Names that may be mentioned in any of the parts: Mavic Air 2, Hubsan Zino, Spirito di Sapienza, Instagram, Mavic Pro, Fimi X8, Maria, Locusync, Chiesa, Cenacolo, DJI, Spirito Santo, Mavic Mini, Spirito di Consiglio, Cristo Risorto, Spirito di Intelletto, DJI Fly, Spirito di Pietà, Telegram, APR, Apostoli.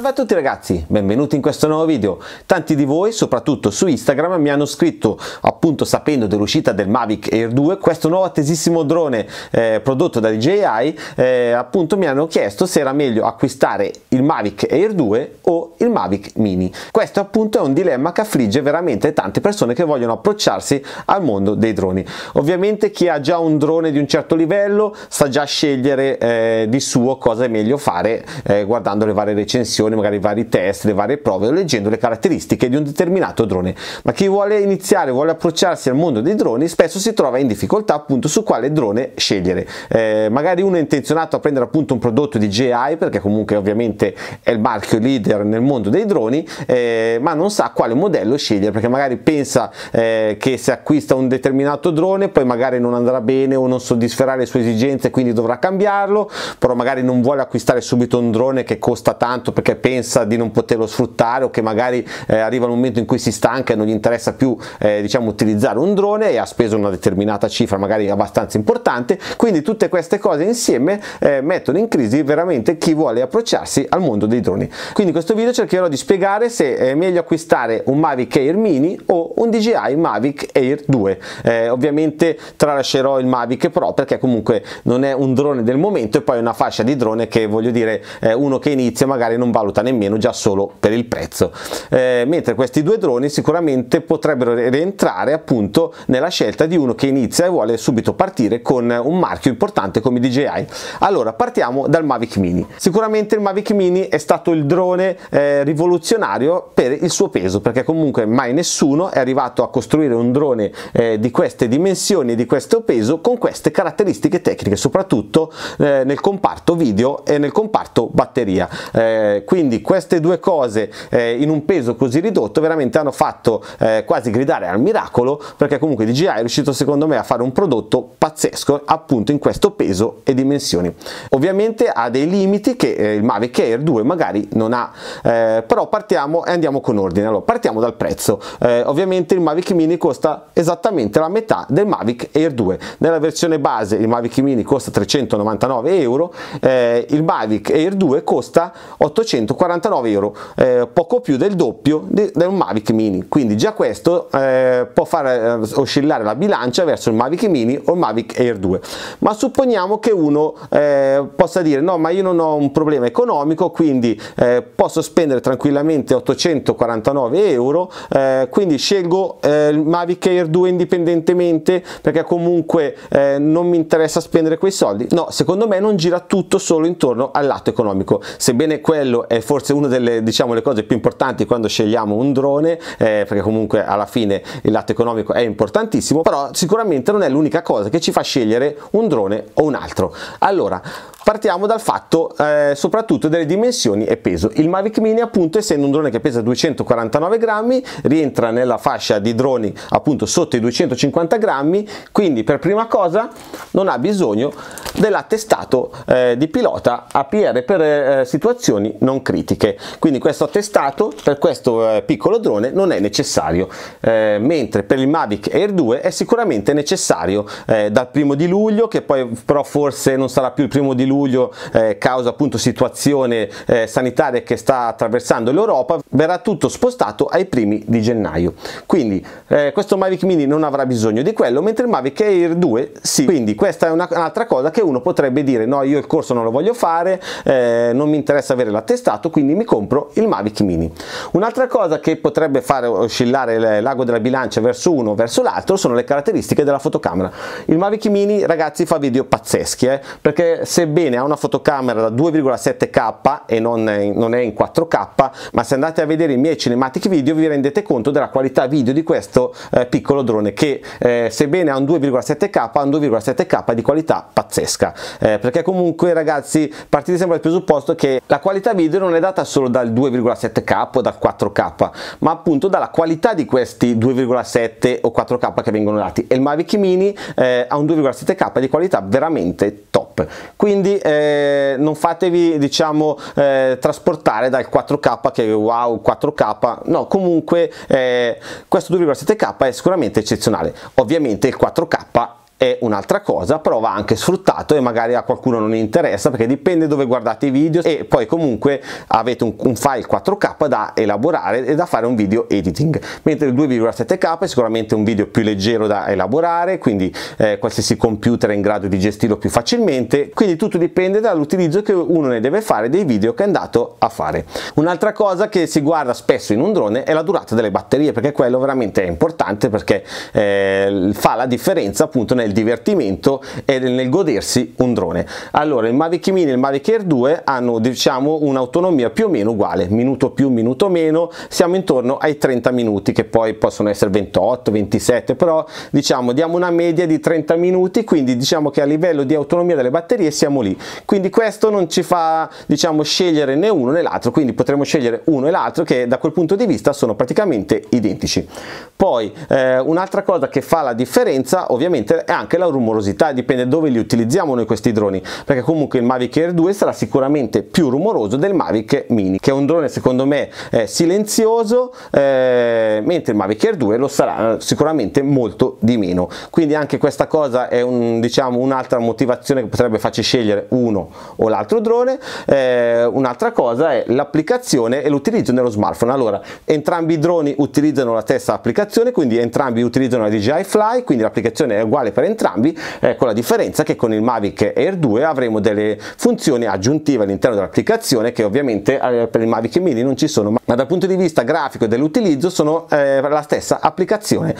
Salve a tutti ragazzi, benvenuti in questo nuovo video. Tanti di voi, soprattutto su Instagram, mi hanno scritto, appunto sapendo dell'uscita del Mavic Air 2, questo nuovo attesissimo drone prodotto da DJI, appunto mi hanno chiesto se era meglio acquistare il Mavic Air 2 o il Mavic Mini. Questo appunto è un dilemma che affligge veramente tante persone che vogliono approcciarsi al mondo dei droni. Ovviamente chi ha già un drone di un certo livello sa già scegliere di suo cosa è meglio fare, guardando le varie recensioni, magari i vari test, le varie prove o leggendo le caratteristiche di un determinato drone. Ma chi vuole iniziare, vuole approcciarsi al mondo dei droni, spesso si trova in difficoltà appunto su quale drone scegliere. Magari uno è intenzionato a prendere appunto un prodotto di DJI, perché comunque ovviamente è il marchio leader nel mondo dei droni, ma non sa quale modello scegliere, perché magari pensa che se acquista un determinato drone poi magari non andrà bene o non soddisferà le sue esigenze, quindi dovrà cambiarlo. Però magari non vuole acquistare subito un drone che costa tanto perché pensa di non poterlo sfruttare, o che magari arriva il momento in cui si stanca e non gli interessa più diciamo utilizzare un drone, e ha speso una determinata cifra magari abbastanza importante. Quindi tutte queste cose insieme mettono in crisi veramente chi vuole approcciarsi al mondo dei droni. Quindi in questo video cercherò di spiegare se è meglio acquistare un Mavic Air Mini o un DJI Mavic Air 2. Ovviamente tralascerò il Mavic Pro, perché comunque non è un drone del momento, e poi è una fascia di drone che, voglio dire, uno che inizia magari non valuta nemmeno già solo per il prezzo, mentre questi due droni sicuramente potrebbero rientrare appunto nella scelta di uno che inizia e vuole subito partire con un marchio importante come DJI. Allora partiamo dal Mavic Mini. Sicuramente il Mavic Mini è stato il drone rivoluzionario per il suo peso, perché comunque mai nessuno è arrivato a costruire un drone di queste dimensioni e di questo peso con queste caratteristiche tecniche, soprattutto nel comparto video e nel comparto batteria. Quindi queste due cose in un peso così ridotto veramente hanno fatto quasi gridare al miracolo, perché comunque DJI è riuscito secondo me a fare un prodotto pazzesco appunto in questo peso e dimensioni. Ovviamente ha dei limiti che il Mavic Air 2 magari non ha, però partiamo e andiamo con ordine. Allora partiamo dal prezzo. Ovviamente il Mavic Mini costa esattamente la metà del Mavic Air 2. Nella versione base il Mavic Mini costa 399 euro, il Mavic Air 2 costa 849 euro, poco più del doppio del Mavic Mini. Quindi già questo può far oscillare la bilancia verso il Mavic Mini o il Mavic Air 2. Ma supponiamo che uno possa dire: no, ma io non ho un problema economico, quindi posso spendere tranquillamente 849 euro, quindi scelgo il Mavic Air 2 indipendentemente, perché comunque non mi interessa spendere quei soldi. No, secondo me non gira tutto solo intorno al lato economico, sebbene quello è forse una delle, diciamo, le cose più importanti quando scegliamo un drone, perché comunque alla fine il lato economico è importantissimo, però sicuramente non è l'unica cosa che ci fa scegliere un drone o un altro. Allora partiamo dal fatto soprattutto delle dimensioni e peso. Il Mavic Mini appunto, essendo un drone che pesa 249 grammi, rientra nella fascia di droni appunto sotto i 250 grammi, quindi per prima cosa non ha bisogno dell'attestato di pilota APR per situazioni non critiche. Quindi questo attestato per questo piccolo drone non è necessario, mentre per il Mavic Air 2 è sicuramente necessario dal 1° di luglio, che poi però forse non sarà più il 1° di luglio, causa appunto situazione sanitaria che sta attraversando l'Europa, verrà tutto spostato ai 1° di gennaio. Quindi questo Mavic Mini non avrà bisogno di quello, mentre il Mavic Air 2 sì. Quindi questa è un'altra cosa che uno potrebbe dire: no, io il corso non lo voglio fare, non mi interessa avere l'attestato, quindi mi compro il Mavic Mini. Un'altra cosa che potrebbe fare oscillare l'ago della bilancia verso uno o verso l'altro sono le caratteristiche della fotocamera. Il Mavic Mini, ragazzi, fa video pazzeschi, perché sebbene ha una fotocamera da 2,7K e non è in 4K, ma se andate a vedere i miei cinematic video vi rendete conto della qualità video di questo piccolo drone, che sebbene ha un 2,7K, ha un 2,7K di qualità pazzesca, perché comunque, ragazzi, partite sempre dal presupposto che la qualità video non è data solo dal 2,7K o dal 4K, ma appunto dalla qualità di questi 2,7 o 4K che vengono dati, e il Mavic Mini ha un 2,7K di qualità veramente top. Quindi non fatevi, diciamo, trasportare dal 4K che wow 4K, no, comunque questo 2,7K è sicuramente eccezionale. Ovviamente il 4K è un'altra cosa, però va anche sfruttato e magari a qualcuno non interessa, perché dipende dove guardate i video, e poi comunque avete un file 4K da elaborare e da fare un video editing, mentre il 2,7K è sicuramente un video più leggero da elaborare, quindi qualsiasi computer è in grado di gestirlo più facilmente, quindi tutto dipende dall'utilizzo che uno ne deve fare dei video che è andato a fare. Un'altra cosa che si guarda spesso in un drone è la durata delle batterie, perché quello veramente è importante, perché fa la differenza appunto nel divertimento e nel godersi un drone. Allora il Mavic Mini e il Mavic Air 2 hanno, diciamo, un'autonomia più o meno uguale, minuto più minuto meno, siamo intorno ai 30 minuti, che poi possono essere 28 27, però diciamo diamo una media di 30 minuti, quindi diciamo che a livello di autonomia delle batterie siamo lì, quindi questo non ci fa, diciamo, scegliere né uno né l'altro, quindi potremmo scegliere uno e l'altro, che da quel punto di vista sono praticamente identici. Poi un'altra cosa che fa la differenza ovviamente è anche la rumorosità, dipende dove li utilizziamo noi questi droni, perché comunque il Mavic Air 2 sarà sicuramente più rumoroso del Mavic Mini, che è un drone secondo me silenzioso, mentre il Mavic Air 2 lo sarà sicuramente molto di meno, quindi anche questa cosa è un'altra motivazione che potrebbe farci scegliere uno o l'altro drone. Un'altra cosa è l'applicazione e l'utilizzo nello smartphone. Allora entrambi i droni utilizzano la stessa applicazione, quindi entrambi utilizzano la DJI Fly, quindi l'applicazione è uguale per entrambi, con la differenza che con il Mavic Air 2 avremo delle funzioni aggiuntive all'interno dell'applicazione che ovviamente per il Mavic Mini non ci sono, ma dal punto di vista grafico e dell'utilizzo sono la stessa applicazione,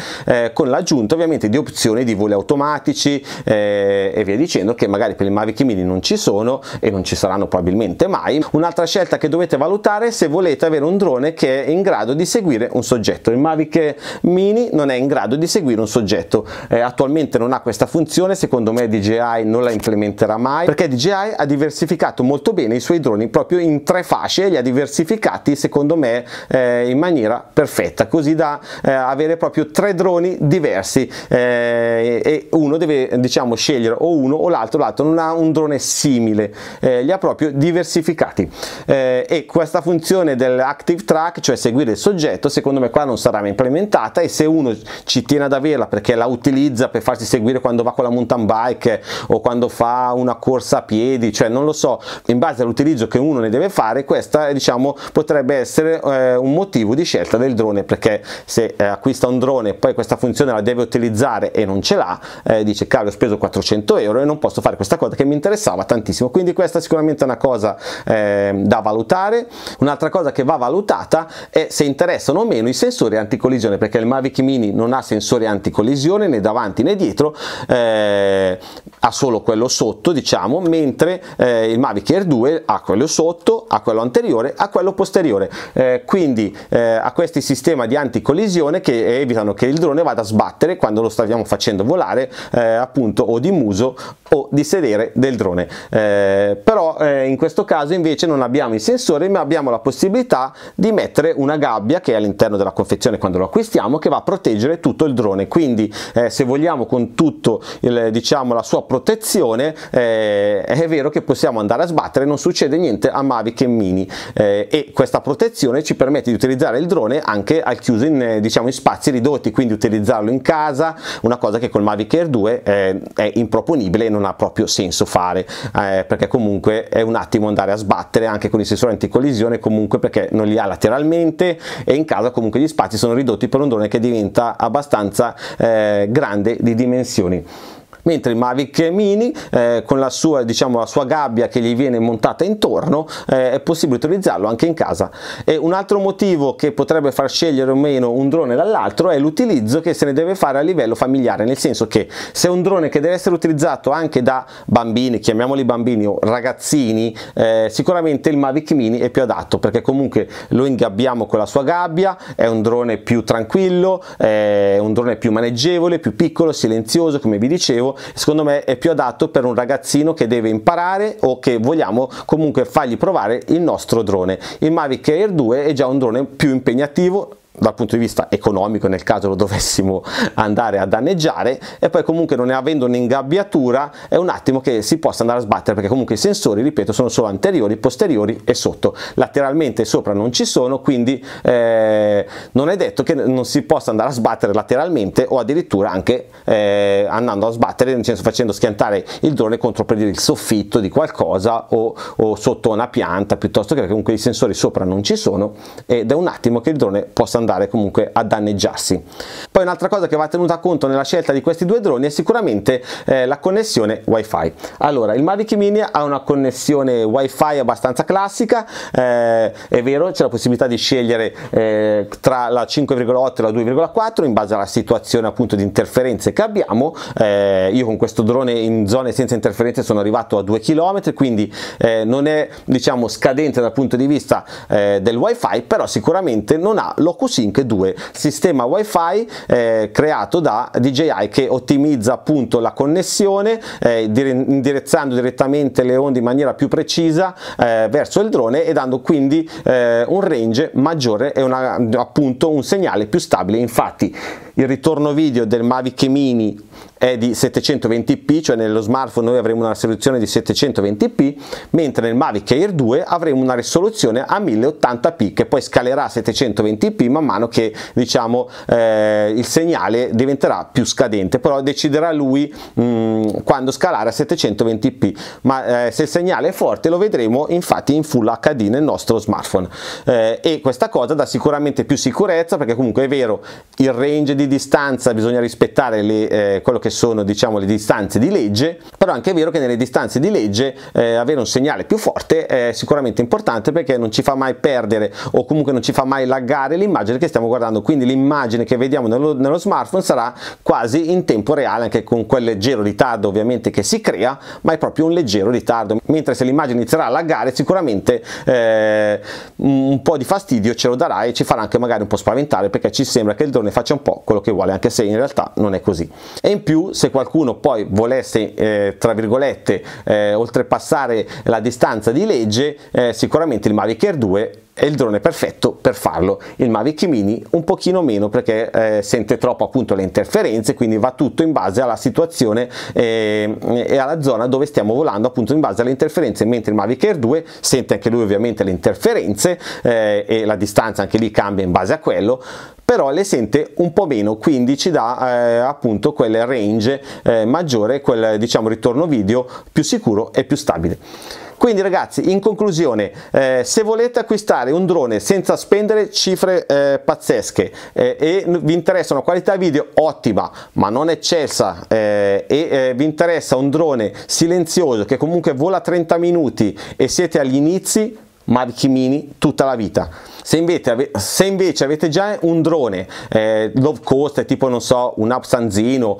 con l'aggiunta ovviamente di opzioni di voli automatici e via dicendo, che magari per il Mavic Mini non ci sono e non ci saranno probabilmente mai. Un'altra scelta che dovete valutare se volete avere un drone che è in grado di seguire un soggetto. Il Mavic Mini non è in grado di seguire un soggetto, attualmente non ha questa funzione, secondo me DJI non la implementerà mai, perché DJI ha diversificato molto bene i suoi droni proprio in tre fasce, li ha diversificati secondo me in maniera perfetta, così da avere proprio tre droni diversi, e uno deve, diciamo, scegliere o uno o l'altro, non ha un drone simile, li ha proprio diversificati, e questa funzione dell'active track, cioè seguire il soggetto, secondo me qua non sarà implementata, e se uno ci tiene ad averla perché la utilizza per farsi seguire quando va con la mountain bike o quando fa una corsa a piedi, cioè non lo so, in base all'utilizzo che uno ne deve fare, questa diciamo potrebbe essere un motivo di scelta del drone, perché se acquista un drone e poi questa funzione la deve utilizzare e non ce l'ha, dice cavolo, ho speso 400 euro e non posso fare questa cosa che mi interessava tantissimo, quindi questa sicuramente è una cosa da valutare. Un'altra cosa che va valutata è se interessano o meno i sensori anticollisione, perché il Mavic Mini non ha sensori anticollisione né davanti né dietro, ha solo quello sotto, diciamo, mentre il Mavic Air 2 ha quello sotto, ha quello anteriore, ha quello posteriore, quindi ha questi sistemi di anticollisione che evitano che il drone vada a sbattere quando lo stiamo facendo volare, appunto, o di muso o di sedere del drone, però in questo caso invece non abbiamo i sensori, ma abbiamo la possibilità di mettere una gabbia che è all'interno della confezione quando lo acquistiamo, che va a proteggere tutto il drone, quindi se vogliamo con tutto il, diciamo, la sua protezione, è vero che possiamo andare a sbattere, non succede niente a Mavic Mini, e questa protezione ci permette di utilizzare il drone anche al chiuso in, diciamo, in spazi ridotti, quindi utilizzarlo in casa, una cosa che col Mavic Air 2 è improponibile e non ha proprio senso fare, perché comunque è un attimo andare a sbattere anche con i sensori anticollisione, comunque perché non li ha lateralmente, e in casa comunque gli spazi sono ridotti per un drone che diventa abbastanza grande di dimensioni. Mentre il Mavic Mini con la sua, diciamo, la sua gabbia che gli viene montata intorno, è possibile utilizzarlo anche in casa. E un altro motivo che potrebbe far scegliere o meno un drone dall'altro è l'utilizzo che se ne deve fare a livello familiare, nel senso che se è un drone che deve essere utilizzato anche da bambini, chiamiamoli bambini o ragazzini, sicuramente il Mavic Mini è più adatto, perché comunque lo ingabbiamo con la sua gabbia, è un drone più tranquillo, è un drone più maneggevole, più piccolo, silenzioso, come vi dicevo. Secondo me è più adatto per un ragazzino che deve imparare o che vogliamo comunque fargli provare il nostro drone. Il Mavic Air 2 è già un drone più impegnativo, dal punto di vista economico nel caso lo dovessimo andare a danneggiare, e poi comunque non avendo un'ingabbiatura è un attimo che si possa andare a sbattere, perché comunque i sensori, ripeto, sono solo anteriori, posteriori e sotto, lateralmente e sopra non ci sono, quindi non è detto che non si possa andare a sbattere lateralmente o addirittura anche andando a sbattere, nel senso facendo schiantare il drone contro, per dire, il soffitto di qualcosa o sotto una pianta, piuttosto che, comunque i sensori sopra non ci sono ed è un attimo che il drone possa andare comunque a danneggiarsi. Poi un'altra cosa che va tenuta conto nella scelta di questi due droni è sicuramente la connessione wifi. Allora, il Mavic Mini ha una connessione wifi abbastanza classica, è vero, c'è la possibilità di scegliere tra la 5,8 e la 2,4 in base alla situazione appunto di interferenze che abbiamo. Io con questo drone in zone senza interferenze sono arrivato a 2 km, quindi non è, diciamo, scadente dal punto di vista del wifi, però sicuramente non ha Locusync 2, sistema wifi creato da DJI che ottimizza appunto la connessione indirizzando direttamente le onde in maniera più precisa verso il drone e dando quindi un range maggiore e appunto un segnale più stabile. Infatti il ritorno video del Mavic Mini è di 720p, cioè nello smartphone noi avremo una risoluzione di 720p, mentre nel Mavic Air 2 avremo una risoluzione a 1080p che poi scalerà a 720p man mano che, diciamo, il segnale diventerà più scadente, però deciderà lui quando scalare a 720p, ma se il segnale è forte lo vedremo infatti in Full HD nel nostro smartphone, e questa cosa dà sicuramente più sicurezza, perché comunque è vero, il range di distanza bisogna rispettare quello che sono, diciamo, le distanze di legge, però anche è vero che nelle distanze di legge avere un segnale più forte è sicuramente importante, perché non ci fa mai perdere o comunque non ci fa mai laggare l'immagine che stiamo guardando, quindi l'immagine che vediamo nello smartphone sarà quasi in tempo reale, anche con quel leggero ritardo ovviamente che si crea, ma è proprio un leggero ritardo, mentre se l'immagine inizierà a laggare sicuramente un po' di fastidio ce lo darà e ci farà anche magari un po' spaventare, perché ci sembra che il drone faccia un po' quello che vuole, anche se in realtà non è così. E in più, se qualcuno poi volesse tra virgolette oltrepassare la distanza di legge, sicuramente il Mavic Air 2 è il drone perfetto per farlo. Il Mavic Mini un pochino meno, perché sente troppo appunto le interferenze, quindi va tutto in base alla situazione e alla zona dove stiamo volando, appunto in base alle interferenze, mentre il Mavic Air 2 sente anche lui ovviamente le interferenze e la distanza anche lì cambia in base a quello, però le sente un po' meno, quindi ci dà appunto quel range maggiore, quel, diciamo, ritorno video più sicuro e più stabile. Quindi ragazzi, in conclusione, se volete acquistare un drone senza spendere cifre pazzesche e vi interessa una qualità video ottima ma non eccelsa e vi interessa un drone silenzioso che comunque vola 30 minuti e siete agli inizi, Mavic Mini tutta la vita. Se invece avete già un drone low cost, tipo non so un Hubsan Zino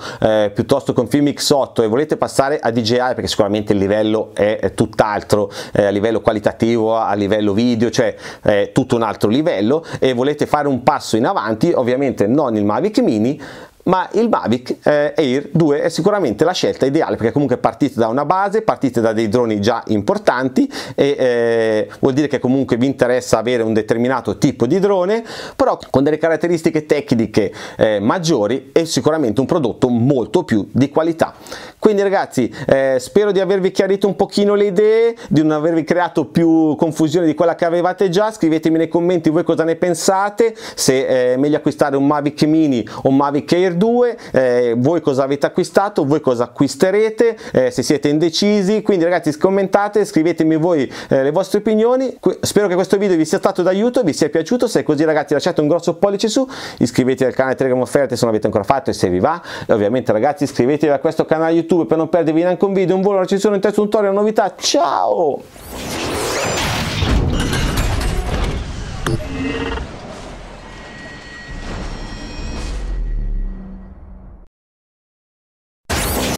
piuttosto che un Fimi X8, e volete passare a DJI, perché sicuramente il livello è tutt'altro a livello qualitativo, a livello video, cioè è tutto un altro livello, e volete fare un passo in avanti, ovviamente non il Mavic Mini, ma il Mavic Air 2 è sicuramente la scelta ideale, perché comunque partite da una base, partite da dei droni già importanti e vuol dire che comunque vi interessa avere un determinato tipo di drone, però con delle caratteristiche tecniche maggiori e sicuramente un prodotto molto più di qualità. Quindi ragazzi, spero di avervi chiarito un pochino le idee, di non avervi creato più confusione di quella che avevate già. Scrivetemi nei commenti voi cosa ne pensate, se è meglio acquistare un Mavic Mini o un Mavic Air 2, voi cosa avete acquistato, voi cosa acquisterete, se siete indecisi. Quindi ragazzi, commentate, scrivetemi voi le vostre opinioni. Spero che questo video vi sia stato d'aiuto, vi sia piaciuto. Se è così ragazzi, lasciate un grosso pollice su, iscrivetevi al canale Telegram offerte se non l'avete ancora fatto e se vi va, e ovviamente ragazzi iscrivetevi a questo canale YouTube per non perdervi neanche un video, un volo, una recensione, un testo, un tutorial, una novità. Ciao!